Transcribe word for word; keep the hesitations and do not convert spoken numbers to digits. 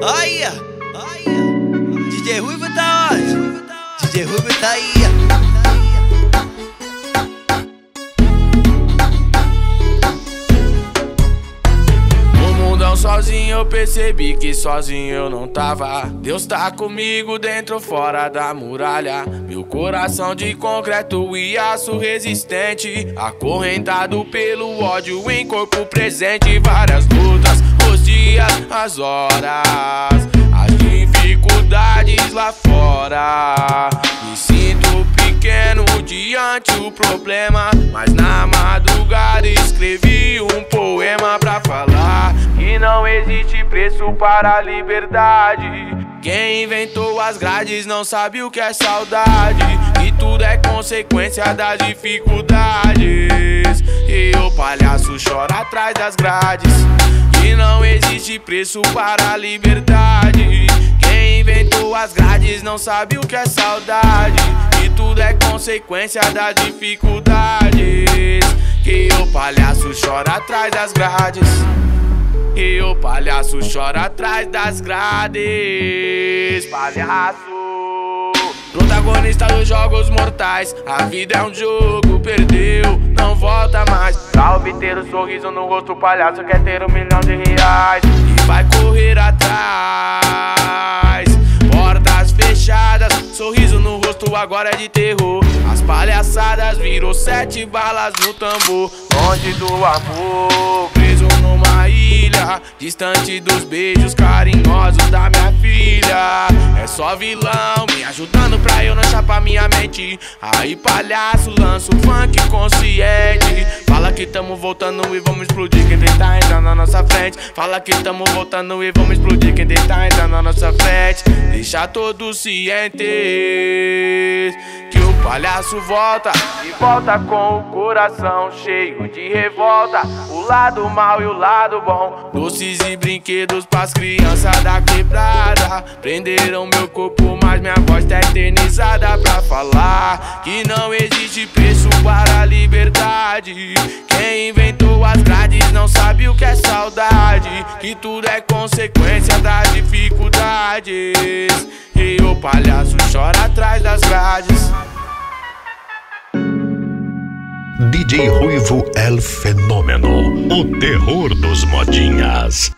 Olha, olha, D J Rhuivo tá onde? D J Rhuivo tá aí. No mundão sozinho eu percebi que sozinho eu não tava. Deus tá comigo dentro ou fora da muralha. Meu coração de concreto e aço resistente, acorrentado pelo ódio em corpo presente. Várias lutas, os dias, as horas, as dificuldades lá fora. Me sinto pequeno diante o problema, mas na madrugada escrevi um poema pra falar que não existe preço para a liberdade. Quem inventou as grades não sabe o que é saudade, e tudo é consequência das dificuldades. E o palhaço chora atrás das grades, e não existe preço para a liberdade. Quem inventou as grades não sabe o que é saudade, e tudo é consequência das dificuldades. Que o palhaço chora atrás das grades, e o palhaço chora atrás das grades. Palhaço, protagonista dos jogos mortais. A vida é um jogo, perdeu, não volta mais. Salve ter o sorriso no rosto, o palhaço quer ter um milhão de reais e vai correr atrás. Portas fechadas, sorriso no rosto agora é de terror. As palhaçadas virou sete balas no tambor. Longe do amor, preso numa ilha, distante dos beijos carinhosos da minha filha. É só vilão me ajudando pra eu não chapar minha mente. Aí palhaço lança o funk consciente, fala que tamo voltando e vamos explodir quem tentar entrar na nossa frente. Fala que tamo voltando e vamos explodir quem tentar entrar na nossa frente. Deixa todos cientes que o palhaço volta, e volta com o coração cheio de revolta. O lado mal e o lado bom, doces e brinquedos pras crianças da quebrada. Prenderam meu corpo, mas minha voz tá eternizada pra falar que não existe preço para a liberdade. Quem inventou as grades não sabe o que é saudade, que tudo é consequência das dificuldades. E o palhaço chora atrás das grades. D J Rhuivo, El Fenômeno, o terror dos modinhas.